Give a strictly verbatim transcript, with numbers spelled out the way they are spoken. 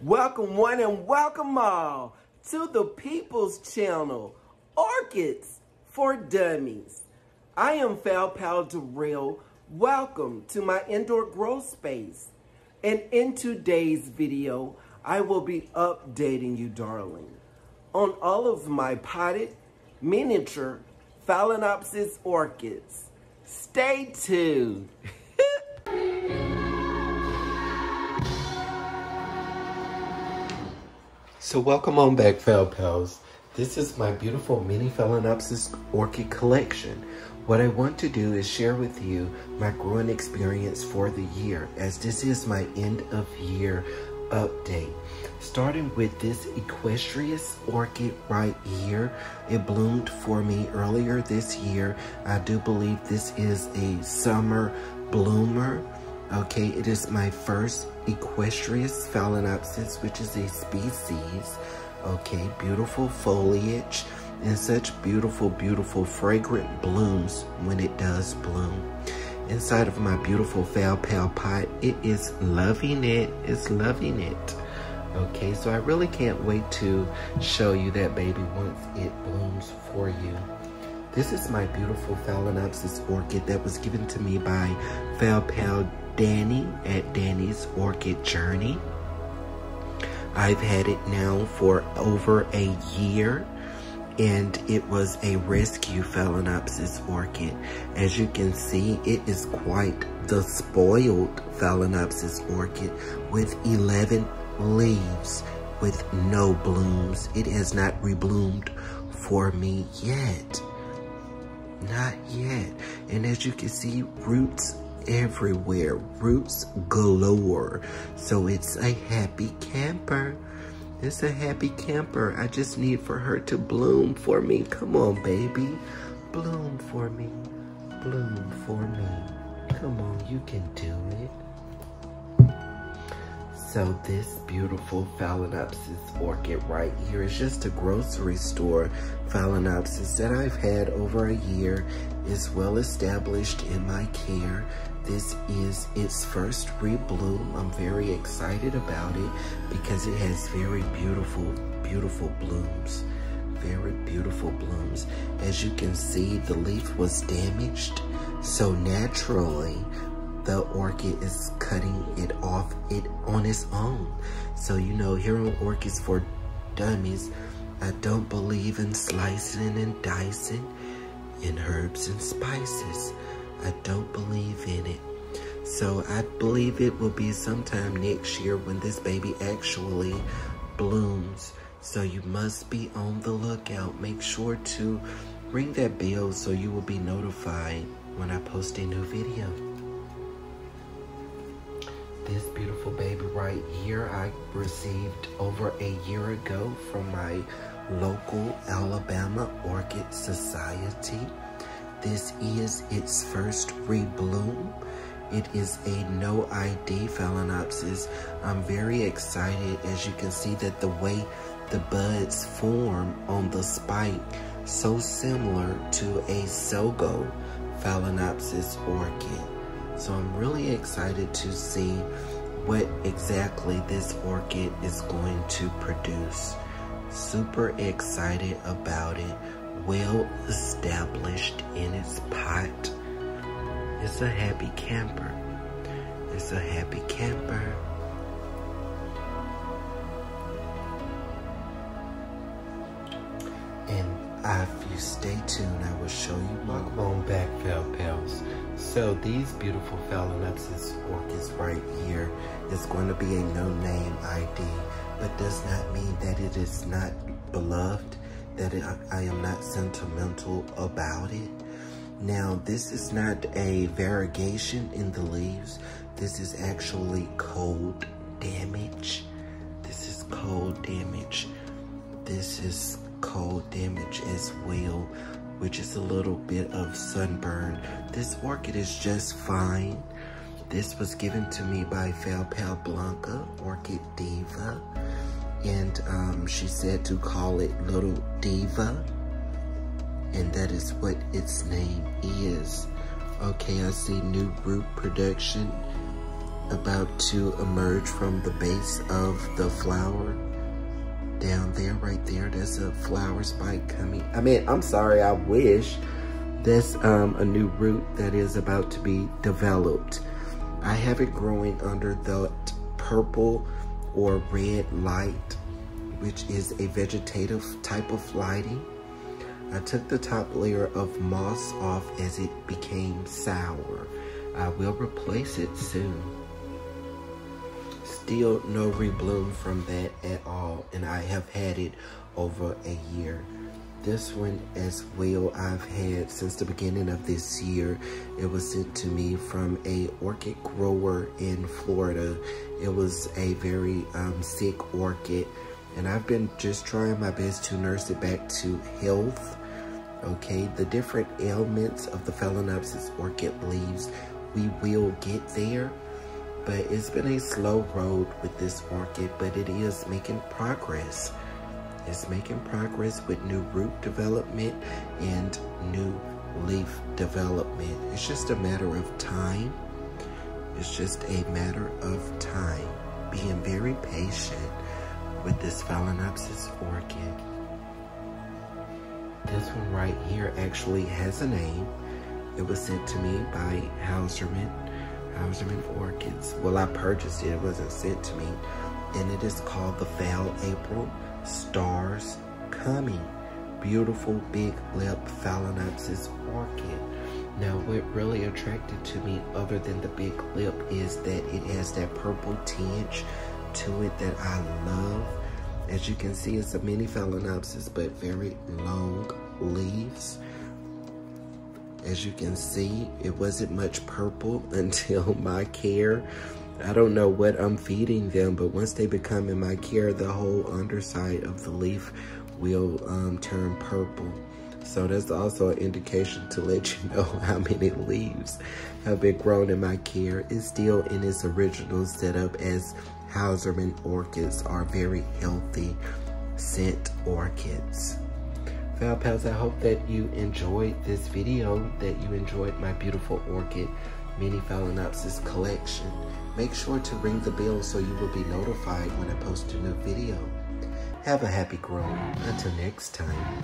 Welcome one and welcome all to the People's Channel, Orchids for Dummies. I am Phal April. Welcome to my indoor grow space. And in today's video, I will be updating you, darling, on all of my potted miniature Phalaenopsis orchids. Stay tuned. So welcome on back, Phal Pals. This is my beautiful mini Phalaenopsis orchid collection. What I want to do is share with you my growing experience for the year, as this is my end of year update. Starting with this equestris orchid right here. It bloomed for me earlier this year. I do believe this is a summer bloomer. Okay, it is my first equestris phalaenopsis, which is a species. Okay, beautiful foliage and such beautiful, beautiful fragrant blooms when it does bloom. Inside of my beautiful Phal Pal pot, it is loving it. It's loving it. Okay, so I really can't wait to show you that baby once it blooms for you. This is my beautiful Phalaenopsis orchid that was given to me by Phal Pal Danny at Danny's Orchid Journey. I've had it now for over a year, and it was a rescue Phalaenopsis orchid. As you can see, it is quite the spoiled Phalaenopsis orchid with eleven leaves with no blooms. It has not rebloomed for me yet. Not yet. And as you can see, roots everywhere, roots galore. So it's a happy camper. It's a happy camper. I just need for her to bloom for me. Come on, baby. Bloom for me. Bloom for me. Come on, you can do it. So this beautiful Phalaenopsis orchid right here is just a grocery store Phalaenopsis that I've had over a year. It's well established in my care. This is its first rebloom. I'm very excited about it because it has very beautiful, beautiful blooms. Very beautiful blooms. As you can see, the leaf was damaged. So naturally, the orchid is cutting it off it on its own. So, you know, here on Orchids for Dummies, I don't believe in slicing and dicing and herbs and spices. I don't believe in it. So I believe it will be sometime next year when this baby actually blooms. So you must be on the lookout. Make sure to ring that bell so you will be notified when I post a new video. This beautiful baby right here I received over a year ago from my local Alabama Orchid Society. This is its first rebloom. It is a no I D Phalaenopsis. I'm very excited, as you can see, that the way the buds form on the spike, so similar to a Sogo Phalaenopsis orchid. So I'm really excited to see what exactly this orchid is going to produce. Super excited about it. Well established in its pot. It's a happy camper. It's a happy camper. And uh, if you stay tuned, I will show you. Welcome on back, Phal Pals. So these beautiful Phalaenopsis orchids right here is going to be a no-name I D, but does not mean that it is not beloved, that it, I am not sentimental about it. Now, this is not a variegation in the leaves. This is actually cold damage. This is cold damage. This is cold damage as well, which is a little bit of sunburn. This orchid is just fine. This was given to me by Phal Pal Blanca, Orchid Diva. And um, she said to call it Little Diva, and that is what its name is. Okay, I see new root production about to emerge from the base of the flower. Down there, right there, there's a flower spike coming. I mean, I'm sorry, I wish. That's um, a new root that is about to be developed. I have it growing under the purple or red light, which is a vegetative type of lighting. I took the top layer of moss off as it became sour. I will replace it soon. Still no rebloom from that at all, and I have had it over a year. This one as well I've had since the beginning of this year. It was sent to me from a orchid grower in Florida. It was a very um, sick orchid, and I've been just trying my best to nurse it back to health. Okay, the different ailments of the Phalaenopsis orchid leaves, we will get there, but it's been a slow road with this orchid, but it is making progress. It's making progress with new root development and new leaf development. It's just a matter of time. It's just a matter of time. Being very patient with this Phalaenopsis orchid. This one right here actually has a name. It was sent to me by Hausermann, Hausermann Orchids. Well, I purchased it, it wasn't sent to me. And it is called the Phal April Stars Coming. Beautiful big lip Phalaenopsis orchid. Now, what really attracted to me other than the big lip is that it has that purple tinge to it that I love. As you can see, it's a mini Phalaenopsis, but very long leaves. As you can see, it wasn't much purple until my care. I don't know what I'm feeding them, but once they become in my care, the whole underside of the leaf will um, turn purple. So that's also an indication to let you know how many leaves have been grown in my care. It's still in its original setup, as Hausermann orchids are very healthy scent orchids. Phal pals, I hope that you enjoyed this video, that you enjoyed my beautiful orchid mini Phalaenopsis collection. Make sure to ring the bell so you will be notified when I post a new video. Have a happy growing. Until next time.